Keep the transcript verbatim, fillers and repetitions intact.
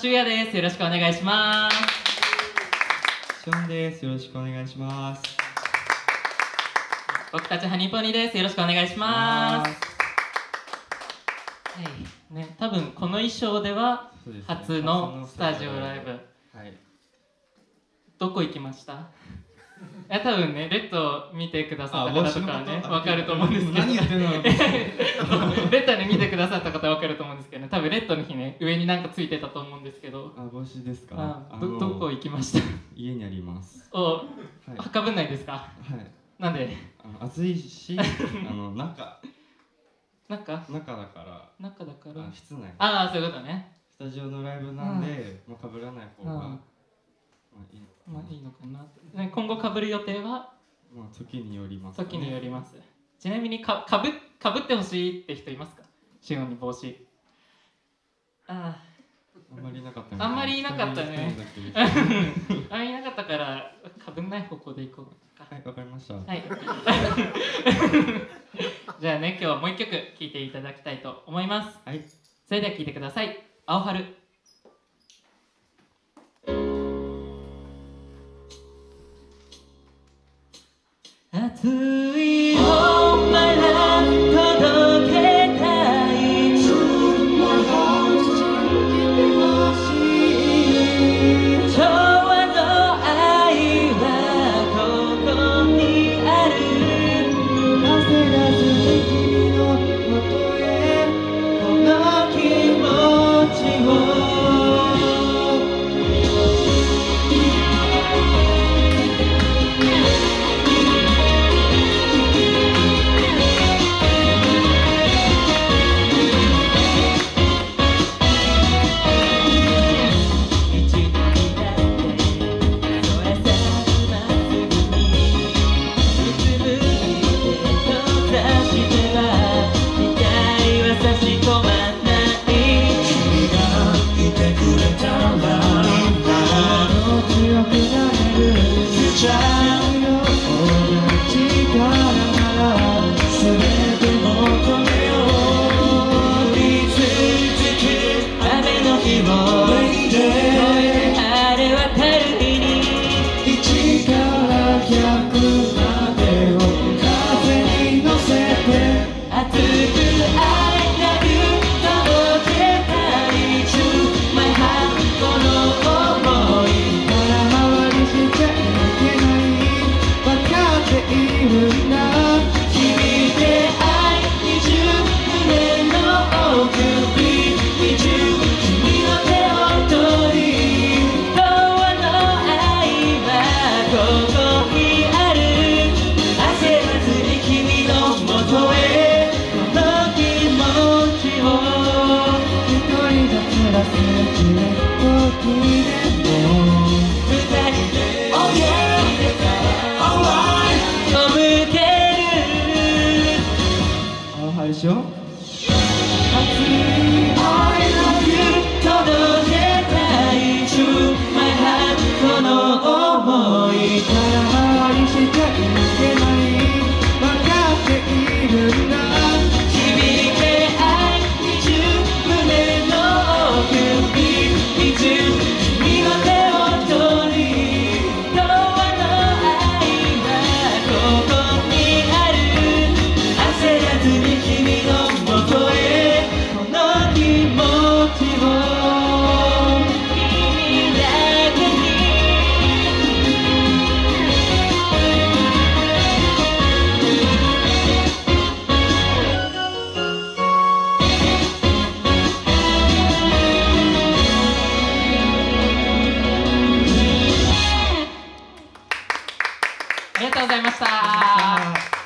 しゅうやです。よろしくお願いします。しょんです。よろしくお願いします。僕たちハニポニです。よろしくお願いします。はい、ね、多分この衣装では初のスタジオライブ。はい。どこ行きました？いや多分ね、レッド見てくださった方とかね、わかると思うんですけど、何言ってんのレッドね、見てくださった方わかると思うんですけどね、多分レッドの日ね、上になんかついてたと思うんですけど、あ、帽子ですか？あ、どこ行きました？家にあります。お、はかぶんないですか？はい。なんで？暑いし、あの、中。中？中だから。中だから。室内。ああ、そういうことね。スタジオのライブなんで、もうかぶらない方がいいのかな。今後かぶる予定は、まあ、時によります、ね、時によります。ちなみに か, か, ぶかぶってほしいって人いますか？シオンに帽子。ああ、あんまりいなかったね。あんまりいなかったねあんまりいなかったからかぶんない方向でいこうか。はい、わかりました。はい。じゃあね、今日はもう一曲聴いていただきたいと思います。はい、それでは聴いてください。青春。熱い本まだ届けたい。調和の愛はここにある。ありがとうございました。